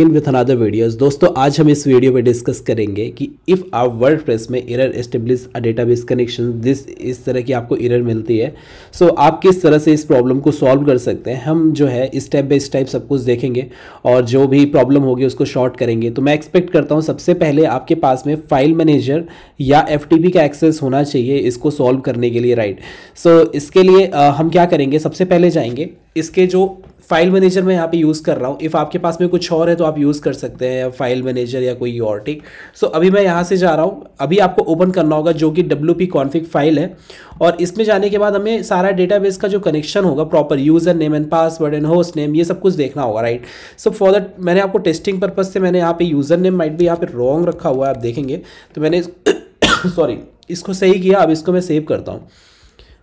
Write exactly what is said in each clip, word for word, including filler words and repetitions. In with another videos. दोस्तों आज हम इस वीडियो में डिस्कस करेंगे कि इफ़ आप वर्डप्रेस में error establish a database connection this इस तरह की आपको एरर मिलती है, सो so आप किस तरह से इस प्रॉब्लम को सॉल्व कर सकते हैं। हम जो है स्टेप बाय स्टेप सब कुछ देखेंगे और जो भी प्रॉब्लम होगी उसको शॉर्ट करेंगे। तो मैं एक्सपेक्ट करता हूँ सबसे पहले आपके पास में फाइल मैनेजर या एफ टी पी का एक्सेस होना चाहिए इसको सॉल्व करने के लिए, राइट। सो so इसके लिए आ, हम क्या करेंगे, सबसे पहले जाएंगे इसके जो फाइल मैनेजर मैं यहाँ पे यूज़ कर रहा हूँ। इफ़ आपके पास में कुछ और है तो आप यूज़ कर सकते हैं फाइल मैनेजर या कोई और, ठीक। सो so, अभी मैं यहाँ से जा रहा हूँ, अभी आपको ओपन करना होगा जो कि wp-config फाइल है। और इसमें जाने के बाद हमें सारा डेटाबेस का जो कनेक्शन होगा proper user name and password and host name ये सब कुछ देखना होगा, राइट। सो फॉर दैट मैंने आपको टेस्टिंग पर्पज़ से मैंने यहाँ पर यूज़र नेम माइट भी यहाँ पर रॉन्ग रखा हुआ है, आप देखेंगे। तो मैंने सॉरी इसको सही किया। अब इसको मैं सेव करता हूँ।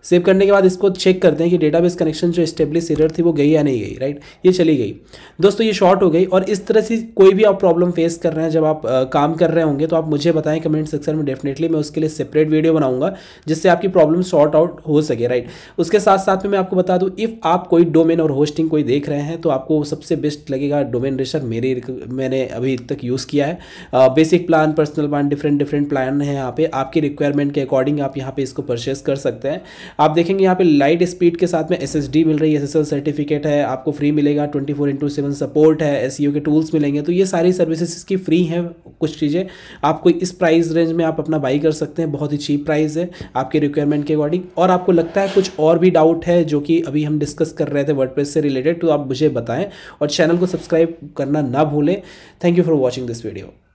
सेव करने के बाद इसको चेक करते हैं कि डेटाबेस कनेक्शन जो एस्टेब्लिश एरर थी वो गई या नहीं गई, राइट। ये चली गई। दोस्तों ये शॉर्ट हो गई। और इस तरह से कोई भी आप प्रॉब्लम फेस कर रहे हैं जब आप आ, काम कर रहे होंगे तो आप मुझे बताएं कमेंट सेक्शन में। डेफिनेटली मैं उसके लिए सेपरेट वीडियो बनाऊंगा जिससे आपकी प्रॉब्लम सॉर्ट आउट हो सके, राइट। उसके साथ साथ में मैं आपको बता दूँ, इफ़ आप कोई डोमेन और होस्टिंग कोई देख रहे हैं तो आपको सबसे बेस्ट लगेगा डोमेनरेसर। मेरे मैंने अभी तक यूज़ किया है। Basic plan, personal plan, different different plan है। यहाँ पर आपकी रिक्वायरमेंट के अकॉर्डिंग आप यहाँ पर इसको परचेस कर सकते हैं। आप देखेंगे यहाँ पे लाइट स्पीड के साथ में एसएसडी मिल रही है, एसएसएल सर्टिफिकेट है, आपको फ्री मिलेगा, twenty four into seven support है, एसईओ के टूल्स मिलेंगे। तो ये सारी सर्विसेज इसकी फ्री हैं। कुछ चीज़ें आपको इस प्राइस रेंज में आप अपना बाई कर सकते हैं, बहुत ही चीप प्राइस है आपके रिक्वायरमेंट के अकॉर्डिंग। और आपको लगता है कुछ और भी डाउट है जो कि अभी हम डिस्कस कर रहे थे वर्डप्रेस से रिलेटेड, तो आप मुझे बताएं और चैनल को सब्सक्राइब करना ना भूलें। Thank you for watching this video.